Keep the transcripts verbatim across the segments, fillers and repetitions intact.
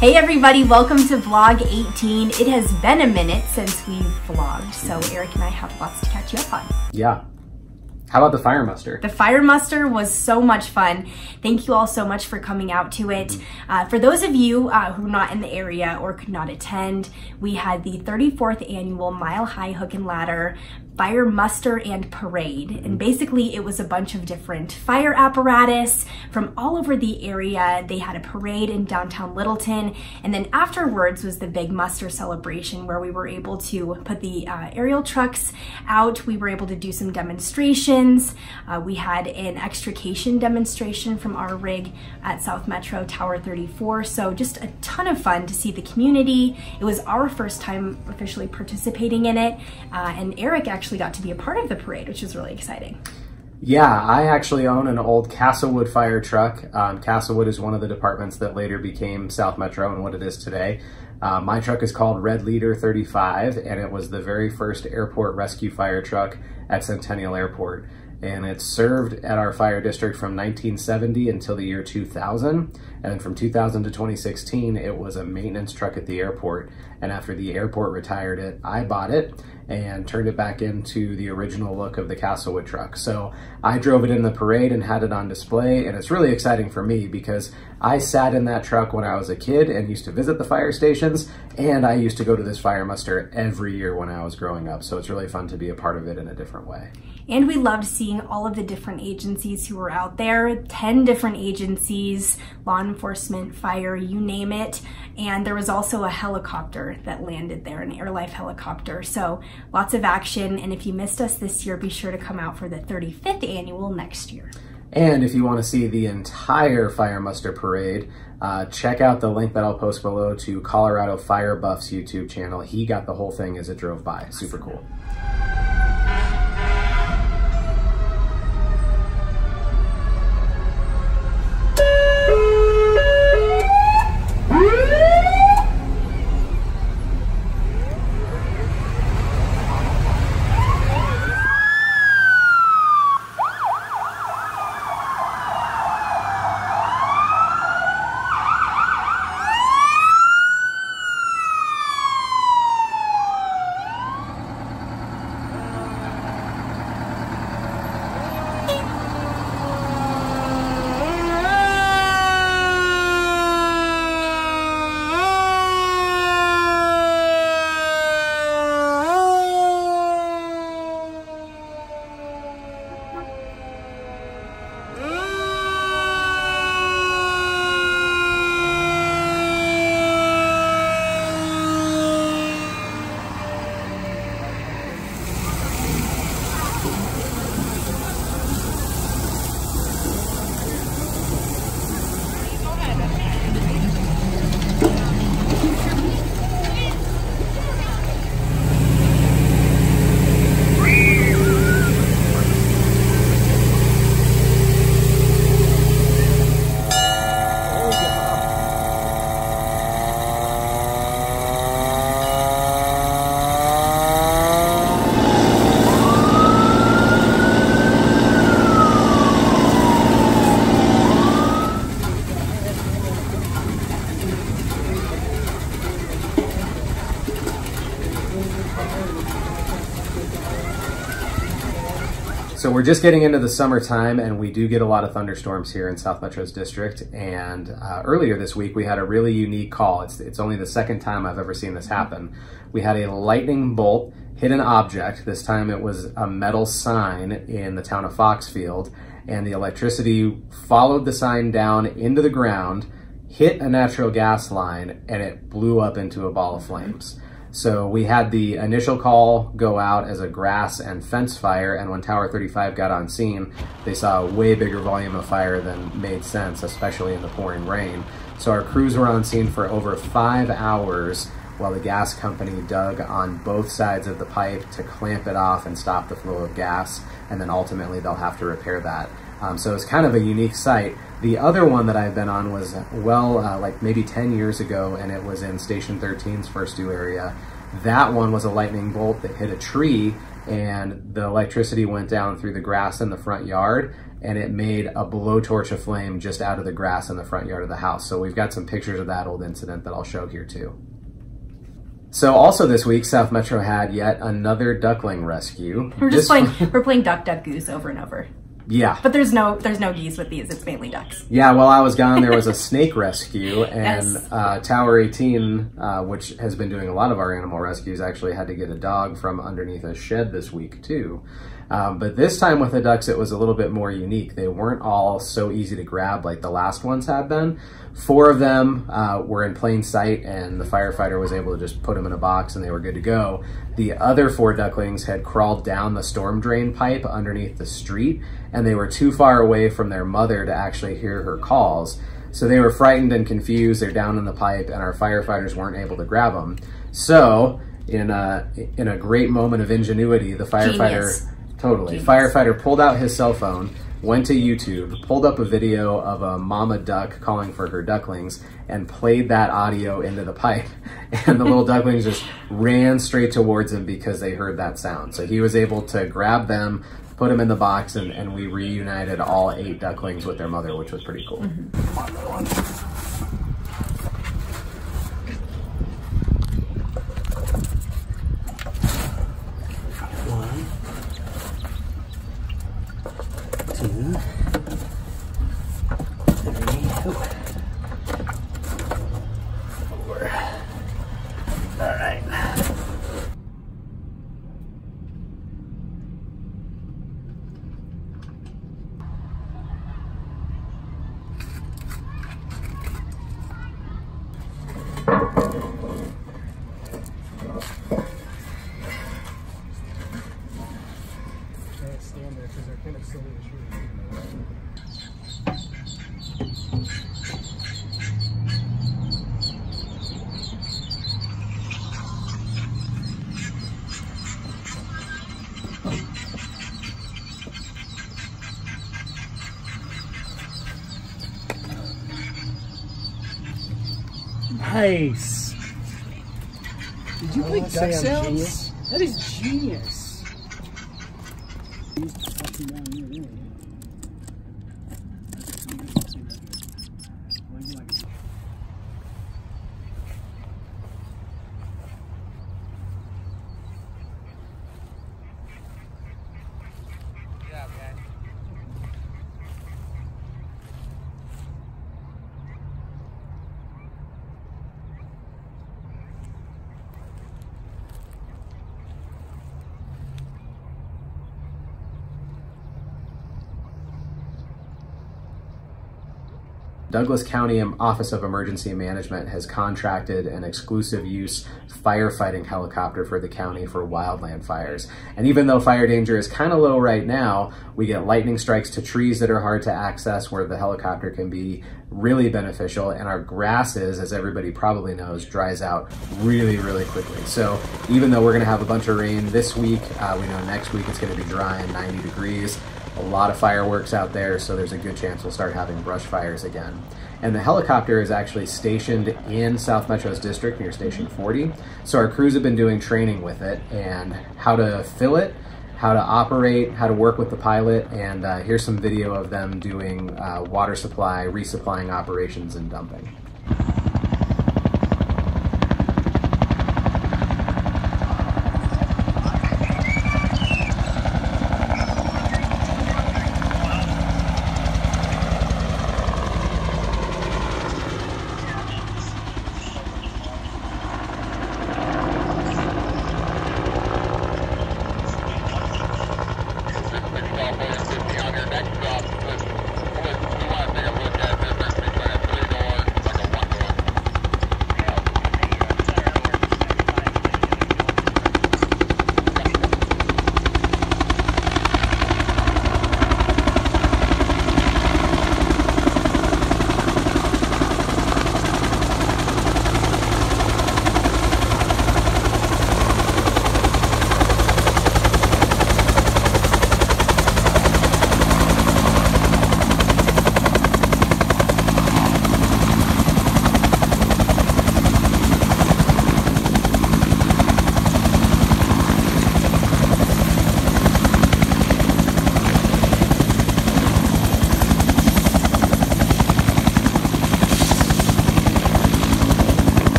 Hey everybody, welcome to vlog eighteen. It has been a minute since we've vlogged, so Eric and I have lots to catch you up on. Yeah. How about the fire muster? The fire muster was so much fun. Thank you all so much for coming out to it. Uh, for those of you uh, who are not in the area or could not attend, we had the thirty-fourth annual Mile High Hook and Ladder Fire Muster and Parade. And basically it was a bunch of different fire apparatus from all over the area. They had a parade in downtown Littleton. And then afterwards was the big muster celebration where we were able to put the uh, aerial trucks out. We were able to do some demonstrations. Uh, we had an extrication demonstration from our rig at South Metro Tower thirty-four. So just a ton of fun to see the community. It was our first time officially participating in it. Uh, and Eric actually got to be a part of the parade, which is really exciting. Yeah, I actually own an old Castlewood fire truck. Um, Castlewood is one of the departments that later became South Metro and what it is today. Uh, my truck is called Red Leader thirty-five, and it was the very first airport rescue fire truck at Centennial Airport. And it served at our fire district from nineteen seventy until the year two thousand. And then from two thousand to twenty sixteen, it was a maintenance truck at the airport. And after the airport retired it, I bought it and turned it back into the original look of the Castlewood truck. So I drove it in the parade and had it on display. And it's really exciting for me because I sat in that truck when I was a kid and used to visit the fire stations. And I used to go to this fire muster every year when I was growing up. So it's really fun to be a part of it in a different way. And we loved seeing all of the different agencies who were out there, ten different agencies, law enforcement, fire, you name it. And there was also a helicopter that landed there, an AirLife helicopter. So lots of action. And if you missed us this year, be sure to come out for the thirty-fifth annual next year. And if you want to see the entire Fire Muster Parade, uh, check out the link that I'll post below to Colorado Fire Buff's YouTube channel. He got the whole thing as it drove by. Super cool. So we're just getting into the summertime, and we do get a lot of thunderstorms here in South Metro's district. And uh, earlier this week, we had a really unique call. It's, it's only the second time I've ever seen this happen. We had a lightning bolt hit an object. This time it was a metal sign in the town of Foxfield, and the electricity followed the sign down into the ground, hit a natural gas line, and it blew up into a ball of flames. So we had the initial call go out as a grass and fence fire, and when Tower thirty-five got on scene, they saw a way bigger volume of fire than made sense, especially in the pouring rain. So our crews were on scene for over five hours while the gas company dug on both sides of the pipe to clamp it off and stop the flow of gas, and then ultimately they'll have to repair that. Um, so it's kind of a unique site. The other one that I've been on was, well, uh, like maybe ten years ago, and it was in Station thirteen's First Due area. That one was a lightning bolt that hit a tree and the electricity went down through the grass in the front yard, and it made a blowtorch of flame just out of the grass in the front yard of the house. So we've got some pictures of that old incident that I'll show here too. So also this week, South Metro had yet another duckling rescue. We're just this playing, we're playing duck, duck, goose over and over. Yeah. But there's no there's no geese with these, it's mainly ducks. Yeah, while I was gone, there was a snake rescue, and yes. uh, Tower eighteen, uh, which has been doing a lot of our animal rescues, actually had to get a dog from underneath a shed this week too. Um, but this time with the ducks, it was a little bit more unique. They weren't all so easy to grab like the last ones had been. Four of them uh, were in plain sight, and the firefighter was able to just put them in a box and they were good to go. The other four ducklings had crawled down the storm drain pipe underneath the street, and they were too far away from their mother to actually hear her calls. So they were frightened and confused. They're down in the pipe, and our firefighters weren't able to grab them. So in a, in a great moment of ingenuity, the firefighter, Genius. totally, Genius. firefighter pulled out his cell phone, went to YouTube, pulled up a video of a mama duck calling for her ducklings, and played that audio into the pipe. And the little ducklings just ran straight towards him because they heard that sound. So he was able to grab them, put them in the box, and, and we reunited all eight ducklings with their mother, which was pretty cool. Mm-hmm. Come on, little one. Nice. Did you play duck sounds? That is genius. Douglas County Office of Emergency Management has contracted an exclusive use firefighting helicopter for the county for wildland fires. And even though fire danger is kind of low right now, we get lightning strikes to trees that are hard to access where the helicopter can be really beneficial, and our grasses, as everybody probably knows, dries out really, really quickly. So even though we're gonna have a bunch of rain this week, uh, we know next week it's gonna be dry and ninety degrees. A lot of fireworks out there, so there's a good chance we'll start having brush fires again. And the helicopter is actually stationed in South Metro's district near Station forty. So our crews have been doing training with it and how to fill it, how to operate, how to work with the pilot, and uh, here's some video of them doing uh, water supply, resupplying operations, and dumping.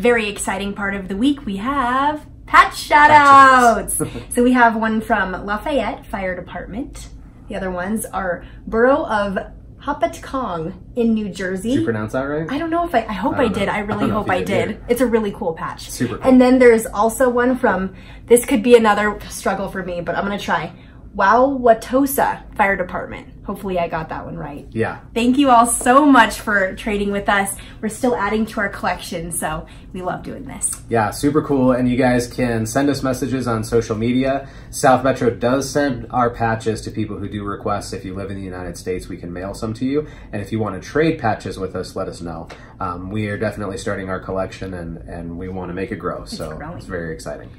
very exciting part of the week, we have patch shout-outs. So we have one from Lafayette Fire Department. The other ones are Borough of Hopatcong in New Jersey. Did you pronounce that right? I don't know if I, I hope I, I did. Know. I really I hope I did. did. It's a really cool patch. Super cool. And then there's also one from, this could be another struggle for me, but I'm going to try. Wauwatosa Fire Department. Hopefully I got that one right. Yeah. Thank you all so much for trading with us. We're still adding to our collection, so we love doing this. Yeah, super cool. And you guys can send us messages on social media. South Metro does send our patches to people who do request. If you live in the United States, we can mail some to you. And if you want to trade patches with us, let us know. Um, we are definitely starting our collection, and, and we want to make it grow. It's so growing. It's very exciting.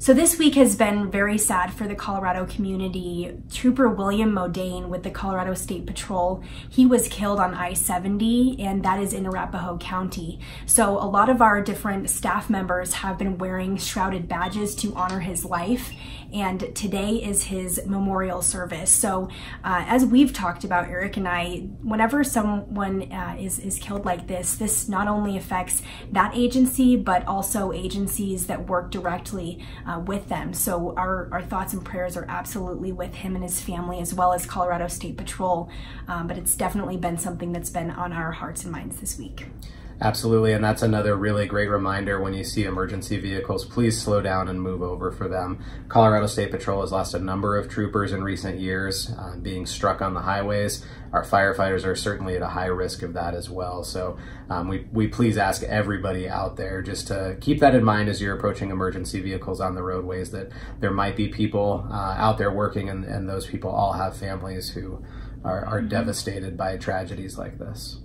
So this week has been very sad for the Colorado community. Trooper William Modane with the Colorado State Patrol, he was killed on I seventy, and that is in Arapahoe County. So a lot of our different staff members have been wearing shrouded badges to honor his life, and today is his memorial service. So uh, as we've talked about, Eric and I, whenever someone uh, is, is killed like this, this not only affects that agency, but also agencies that work directly Uh, with them. So our, our thoughts and prayers are absolutely with him and his family, as well as Colorado State Patrol. Um, but it's definitely been something that's been on our hearts and minds this week. Absolutely, and that's another really great reminder. When you see emergency vehicles, please slow down and move over for them. Colorado State Patrol has lost a number of troopers in recent years, uh, being struck on the highways. Our firefighters are certainly at a high risk of that as well. So um, we, we please ask everybody out there just to keep that in mind as you're approaching emergency vehicles on the roadways, that there might be people uh, out there working, and, and those people all have families who are, are mm-hmm. devastated by tragedies like this.